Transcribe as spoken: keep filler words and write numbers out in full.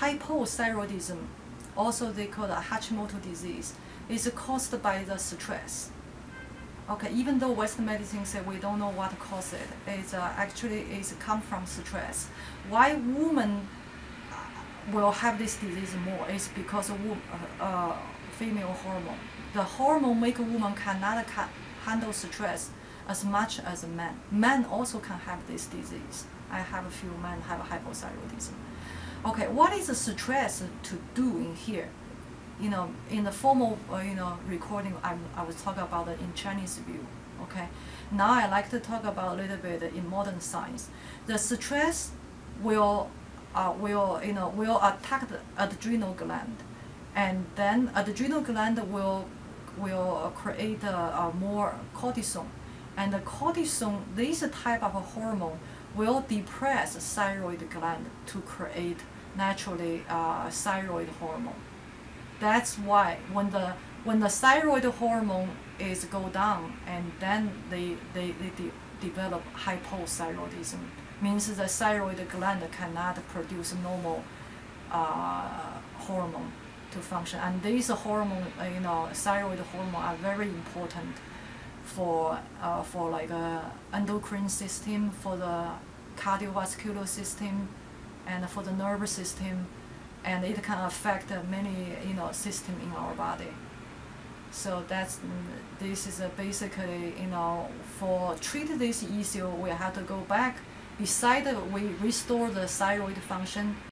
hypothyroidism, also they call it Hashimoto disease, is caused by the stress. Okay, even though Western medicine say we don't know what caused it, it's uh, actually it's come from stress. Why women will have this disease more is because of woman, uh, uh, female hormone. The hormone make a woman cannot ca handle stress as much as a man. Men also can have this disease. I have a few men have hypothyroidism. Okay, what is the stress to do in here? You know, in the formal, uh, you know, recording, I'm, I was talking about it in Chinese view, okay? Now I like to talk about a little bit in modern science. The stress will, uh, will, you know, will attack the adrenal gland, and then adrenal gland will, will create a, a more cortisol. And the cortisol, this type of a hormone, will depress thyroid gland to create naturally uh, thyroid hormone. That's why when the when the thyroid hormone is go down, and then they they, they de develop hypothyroidism, means the thyroid gland cannot produce normal uh, hormone to function. And these hormone, you know, thyroid hormone are very important for uh, for like a endocrine system, for the cardiovascular system, and for the nervous system. And it can affect uh, many, you know, system in our body. So that's this is uh, basically, you know, for treat this issue, we have to go back. Besides, we restore the thyroid function.